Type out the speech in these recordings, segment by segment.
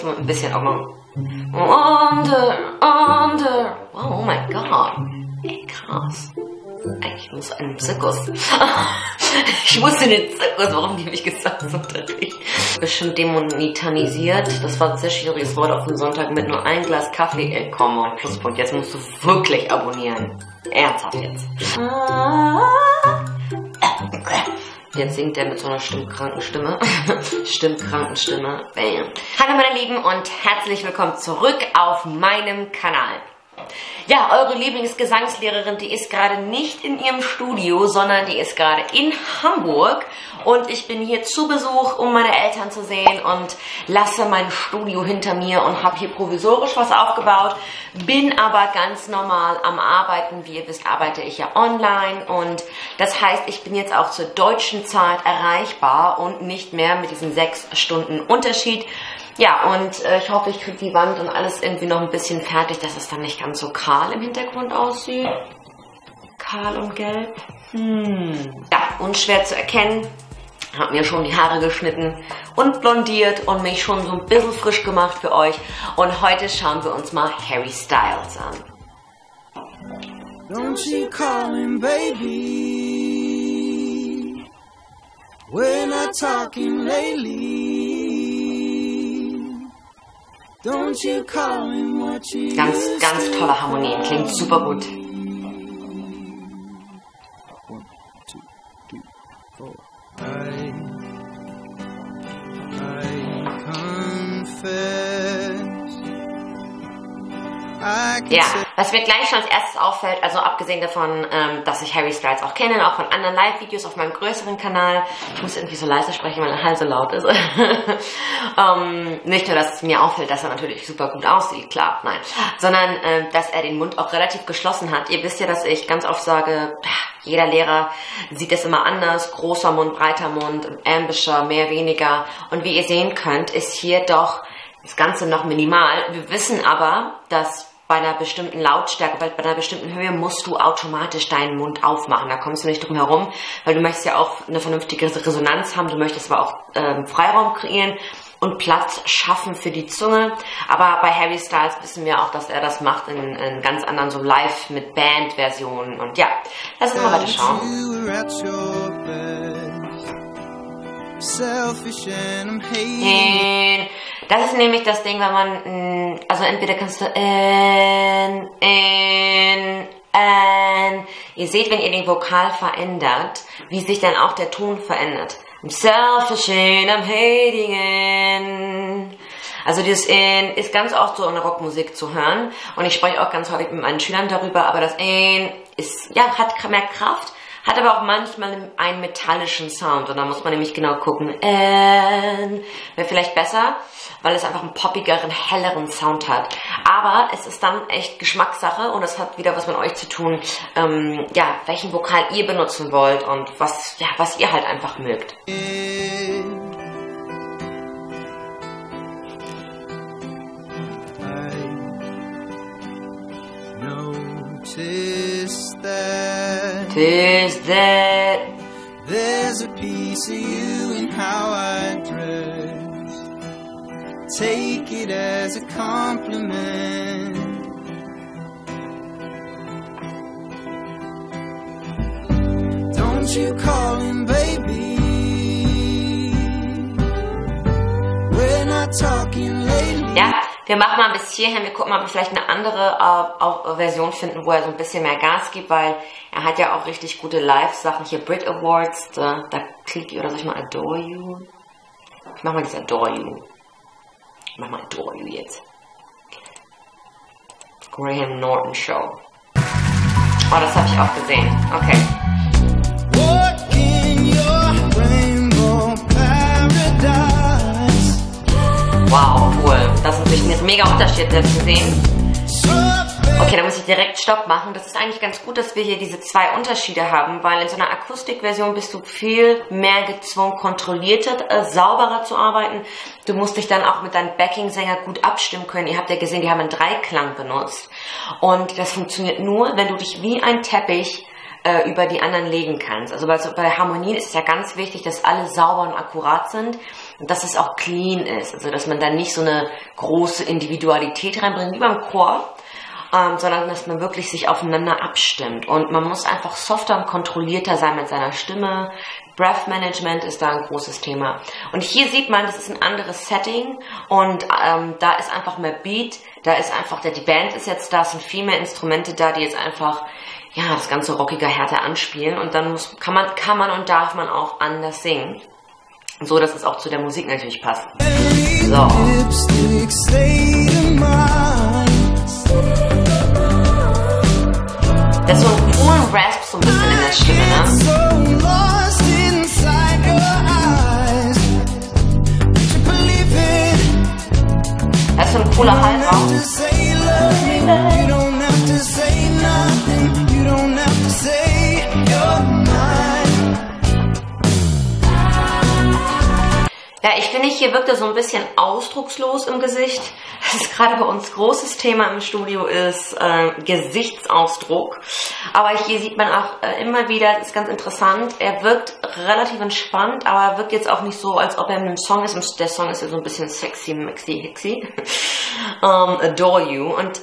muss man ein bisschen auch mal. Wow, oh mein Gott. Ey, krass. Ich muss in den Zirkus. Ich muss in den Zirkus, warum die mich gesagt haben. Bestimmt demonetarisiert. Das war ein sehr schwieriges Wort auf den Sonntag mit nur ein Glas Kaffee entkommen. Und Pluspunkt, jetzt musst du wirklich abonnieren. Ernsthaft jetzt. Jetzt singt er mit so einer stimmkranken Stimme. Stimmkranken Stimme. Bam. Hallo meine Lieben und herzlich willkommen zurück auf meinem Kanal. Ja, eure Lieblingsgesangslehrerin, die ist gerade nicht in ihrem Studio, sondern die ist gerade in Hamburg. Und ich bin hier zu Besuch, um meine Eltern zu sehen und lasse mein Studio hinter mir und habe hier provisorisch was aufgebaut. Bin aber ganz normal am Arbeiten. Wie ihr wisst, arbeite ich ja online und das heißt, ich bin jetzt auch zur deutschen Zeit erreichbar und nicht mehr mit diesem 6 Stunden Unterschied. Ja, und ich hoffe, ich kriege die Wand und alles irgendwie noch ein bisschen fertig, dass es dann nicht ganz so kahl im Hintergrund aussieht. Kahl und gelb. Ja, unschwer zu erkennen. Hab mir schon die Haare geschnitten und blondiert und mich schon so ein bisschen frisch gemacht für euch. Und heute schauen wir uns mal Harry Styles an. Don't you call him baby. We're not talking lately. Ganz, ganz tolle Harmonien, klingt super gut. Ja, was mir gleich schon als erstes auffällt, also abgesehen davon, dass ich Harry Styles auch kenne, auch von anderen Live-Videos auf meinem größeren Kanal. Ich muss irgendwie so leise sprechen, weil der Hals so laut ist. Nicht nur, dass es mir auffällt, dass er natürlich super gut aussieht, klar, nein. Sondern, dass er den Mund auch relativ geschlossen hat. Ihr wisst ja, dass ich ganz oft sage, jeder Lehrer sieht es immer anders. Großer Mund, breiter Mund, ambischer, mehr, weniger. Und wie ihr sehen könnt, ist hier doch das Ganze noch minimal. Wir wissen aber, dass bei einer bestimmten Lautstärke, bei einer bestimmten Höhe musst du automatisch deinen Mund aufmachen. Da kommst du nicht drum herum, weil du möchtest ja auch eine vernünftige Resonanz haben. Du möchtest aber auch Freiraum kreieren und Platz schaffen für die Zunge. Aber bei Harry Styles wissen wir auch, dass er das macht in ganz anderen, so live mit Band-Versionen. Und ja, lass uns mal weiter schauen. Das ist nämlich das Ding, wenn man, also entweder kannst du ihr seht, wenn ihr den Vokal verändert, wie sich dann auch der Ton verändert. I'm selfish and I'm hating in. Also dieses in ist ganz oft so in der Rockmusik zu hören und ich spreche auch ganz häufig mit meinen Schülern darüber, aber das in ist, ja, hat mehr Kraft, hat aber auch manchmal einen metallischen Sound und da muss man nämlich genau gucken. Wäre vielleicht besser, weil es einfach einen poppigeren, helleren Sound hat. Aber es ist dann echt Geschmackssache und es hat wieder was mit euch zu tun, ja, welchen Vokal ihr benutzen wollt und was, ja, was ihr halt einfach mögt. There's a piece of you in how I dress. Take it as a compliment. Don't you call him baby. We're not talking lately. Yeah. Wir machen mal bis hierhin, wir gucken mal, ob wir vielleicht eine andere auch Version finden, wo er so ein bisschen mehr Gas gibt, weil er hat ja auch richtig gute Live-Sachen. Hier Brit Awards, da kriegt ihr, oder soll ich mal Adore You? Ich mach mal das Adore You. Ich mach mal Adore You jetzt. Graham Norton Show. Oh, das habe ich auch gesehen. Okay. Wow, cool. Das ist natürlich ein mega Unterschied zu sehen. Okay, da muss ich direkt Stopp machen. Das ist eigentlich ganz gut, dass wir hier diese zwei Unterschiede haben, weil in so einer Akustikversion bist du viel mehr gezwungen, kontrollierter, sauberer zu arbeiten. Du musst dich dann auch mit deinem Backing-Sänger gut abstimmen können. Ihr habt ja gesehen, die haben einen Dreiklang benutzt. Und das funktioniert nur, wenn du dich wie ein Teppich über die anderen legen kannst. Also bei Harmonien ist es ja ganz wichtig, dass alle sauber und akkurat sind. und dass es auch clean ist, also dass man da nicht so eine große Individualität reinbringt, wie beim Chor, sondern dass man wirklich sich aufeinander abstimmt und man muss einfach softer und kontrollierter sein mit seiner Stimme. Breath Management ist da ein großes Thema und hier sieht man, das ist ein anderes Setting und da ist einfach mehr Beat, da ist einfach, die Band ist jetzt da, es sind viel mehr Instrumente da, die jetzt einfach ja, das ganze rockige Härte anspielen und dann muss, kann man und darf man auch anders singen. So, dass es auch zu der Musik natürlich passt. So. Das ist so ein coolen Rasp so ein bisschen in der Stimme, ne? Das ist so ein cooler Halbraum. Ja, ich finde, hier wirkt er so ein bisschen ausdruckslos im Gesicht. Das ist gerade bei uns großes Thema im Studio, ist Gesichtsausdruck. Aber hier sieht man auch immer wieder, das ist ganz interessant, er wirkt relativ entspannt, aber er wirkt jetzt auch nicht so, als ob er in einem Song ist. Und der Song ist ja so ein bisschen sexy, maxi, hixi. Adore You. Und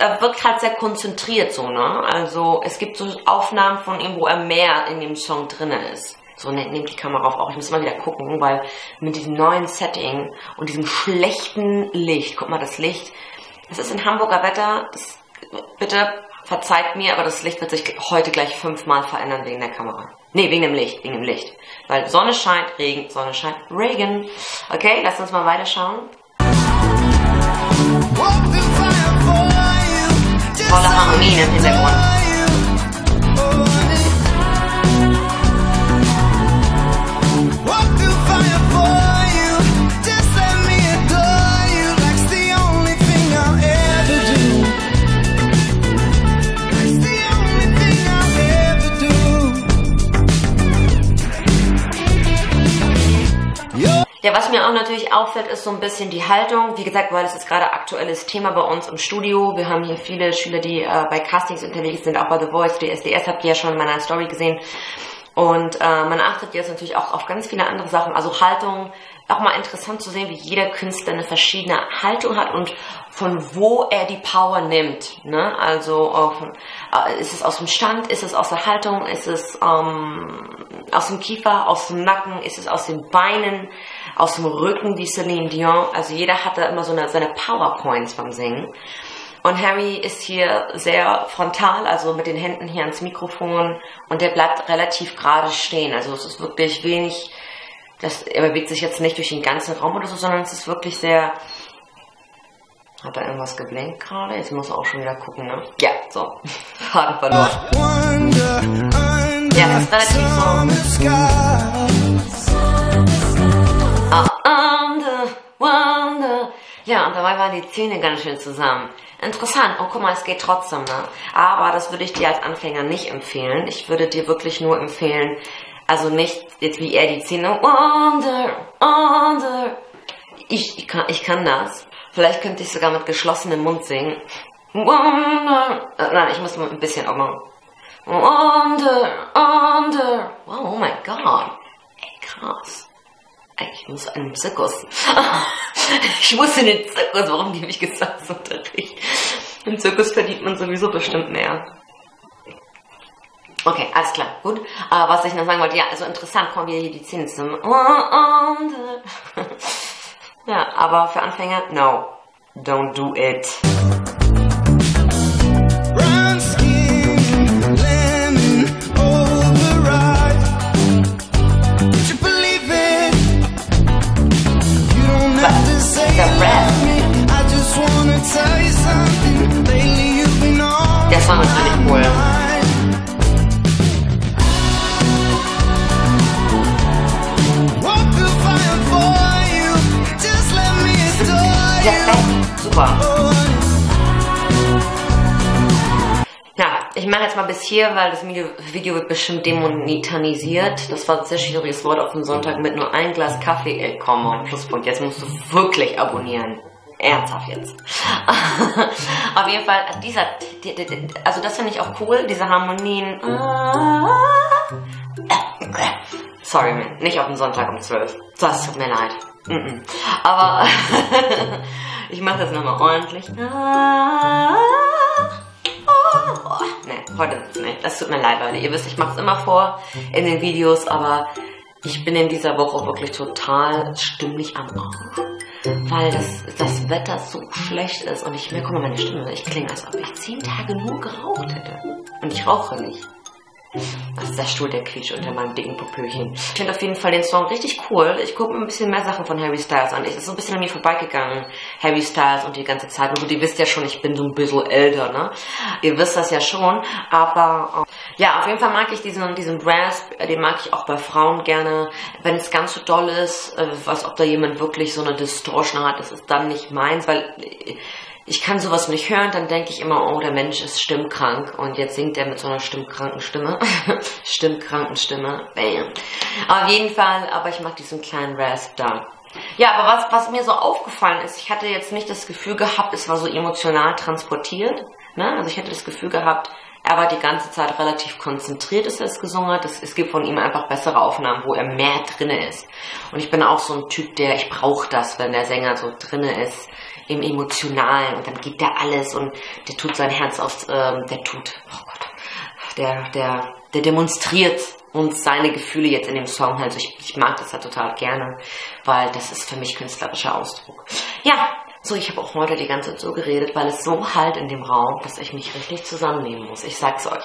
er wirkt halt sehr konzentriert so, ne? Also es gibt so Aufnahmen von ihm, wo er mehr in dem Song drin ist. So, nehmt die Kamera auf auch. Ich muss mal wieder gucken, weil mit diesem neuen Setting und diesem schlechten Licht, guck mal, das Licht, das ist in Hamburger Wetter, das, bitte verzeiht mir, aber das Licht wird sich heute gleich 5-mal verändern wegen der Kamera. Ne, wegen dem Licht. Weil Sonne scheint, Regen, Sonne scheint, Regen. Okay, lasst uns mal weiterschauen. Tolle Harmonien im Hintergrund. Ja, was mir auch natürlich auffällt, ist so ein bisschen die Haltung. Wie gesagt, weil das ist gerade aktuelles Thema bei uns im Studio. Wir haben hier viele Schüler, die bei Castings unterwegs sind, auch bei The Voice, DSDS, habt ihr ja schon in meiner Story gesehen. Und man achtet jetzt natürlich auch auf ganz viele andere Sachen. Also Haltung, auch mal interessant zu sehen, wie jeder Künstler eine verschiedene Haltung hat und von wo er die Power nimmt. Ne? Also ist es aus dem Stand, ist es aus der Haltung, ist es aus dem Kiefer, aus dem Nacken, ist es aus den Beinen, aus dem Rücken wie Céline Dion. Also jeder hat da immer so seine Powerpoints beim Singen. Und Harry ist hier sehr frontal, also mit den Händen hier ans Mikrofon und der bleibt relativ gerade stehen. Also es ist wirklich wenig, er bewegt sich jetzt nicht durch den ganzen Raum oder so, sondern es ist wirklich sehr... Hat er irgendwas geblinkt gerade? Jetzt muss er auch schon wieder gucken, ne? Ja, so. Faden verloren. Ja, das ist relativ so... Ja, und dabei waren die Zähne ganz schön zusammen. Interessant. Und guck mal, es geht trotzdem, ne? Aber das würde ich dir als Anfänger nicht empfehlen. Ich würde dir wirklich nur empfehlen, also nicht jetzt wie er die Zähne. Ich kann das. Vielleicht könnte ich sogar mit geschlossenem Mund singen. Nein, ich muss mal ein bisschen ummachen. Oh mein Gott. Ey, krass. Ich muss in den Zirkus. Ich muss in den Zirkus. Warum gebe ich Gesangsunterricht? Im Zirkus verdient man sowieso bestimmt mehr. Okay, alles klar, gut. Was ich noch sagen wollte, ja, also interessant, kommen wieder hier die Zähne zum... Ja, aber für Anfänger, no, don't do it. Der Song ist richtig cool. Super. Na, ich mache jetzt mal bis hier, weil das Video wird bestimmt demonetarisiert. Das war ein sehr schwieriges Wort auf dem Sonntag mit nur einem Glas Kaffee. Ey, komm, und Schlusspunkt. Jetzt musst du wirklich abonnieren. Ernsthaft jetzt. Auf jeden Fall, also das finde ich auch cool, diese Harmonien. Sorry, man. Nicht auf den Sonntag um 12. Das tut mir leid. Mm-mm. Aber ich mache das nochmal ordentlich. Nee, heute nicht. Das tut mir leid, Leute. Ihr wisst, ich mache es immer vor in den Videos, aber ich bin in dieser Woche wirklich total stimmlich am Arsch. Weil das Wetter so schlecht ist und ich mir, guck mal meine Stimme, ich klinge, als ob ich 10 Tage nur geraucht hätte. Und ich rauche nicht. Das ist der Stuhl, der quietscht unter meinem dicken Popöchen. Ich finde auf jeden Fall den Song richtig cool. Ich gucke mir ein bisschen mehr Sachen von Harry Styles an. Es ist so ein bisschen an mir vorbeigegangen, Harry Styles und die ganze Zeit. Und gut, ihr wisst ja schon, ich bin so ein bisschen älter, ne? Ihr wisst das ja schon. Aber ja, auf jeden Fall mag ich diesen Rasp. Den mag ich auch bei Frauen gerne. Wenn es ganz so doll ist, als ob da jemand wirklich so eine Distortion hat, das ist dann nicht meins, weil ich kann sowas nicht hören, dann denke ich immer, oh, der Mensch ist stimmkrank. Und jetzt singt er mit so einer stimmkranken Stimme. Stimmkranken Stimme. Bam. Auf jeden Fall, aber ich mache diesen kleinen Rasp da. Ja, aber was mir so aufgefallen ist, ich hatte jetzt nicht das Gefühl gehabt, es war so emotional transportiert. Ne? Also ich hatte das Gefühl gehabt, er war die ganze Zeit relativ konzentriert, als er es gesungen hat. Es gibt von ihm einfach bessere Aufnahmen, wo er mehr drinne ist. Und ich bin auch so ein Typ, ich brauche das, wenn der Sänger so drinne ist im Emotionalen. Und dann gibt er alles und der tut sein Herz aufs, der demonstriert uns seine Gefühle jetzt in dem Song. Also ich mag das halt total gerne, weil das ist für mich künstlerischer Ausdruck. Ja. So, ich habe auch heute die ganze Zeit so geredet, weil es so halt in dem Raum, dass ich mich richtig zusammennehmen muss. Ich sag's euch.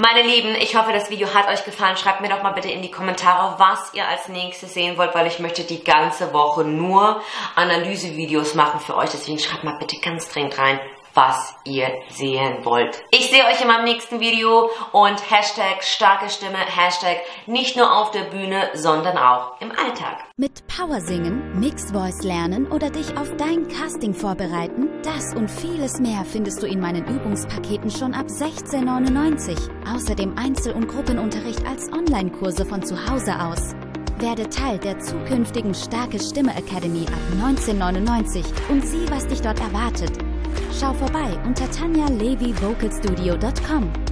Meine Lieben, ich hoffe, das Video hat euch gefallen. Schreibt mir doch mal bitte in die Kommentare, was ihr als nächstes sehen wollt, weil ich möchte die ganze Woche nur Analysevideos machen für euch. Deswegen schreibt mal bitte ganz dringend rein, was ihr sehen wollt. Ich sehe euch in meinem nächsten Video und Hashtag starke Stimme, Hashtag nicht nur auf der Bühne, sondern auch im Alltag. Mit Power singen, Mixed Voice lernen oder dich auf dein Casting vorbereiten, das und vieles mehr findest du in meinen Übungspaketen schon ab 16,99. Außerdem Einzel- und Gruppenunterricht als Online-Kurse von zu Hause aus. Werde Teil der zukünftigen Starke Stimme Academy ab 19,99 und sieh, was dich dort erwartet. Schau vorbei unter tanialevyvocalstudio.com.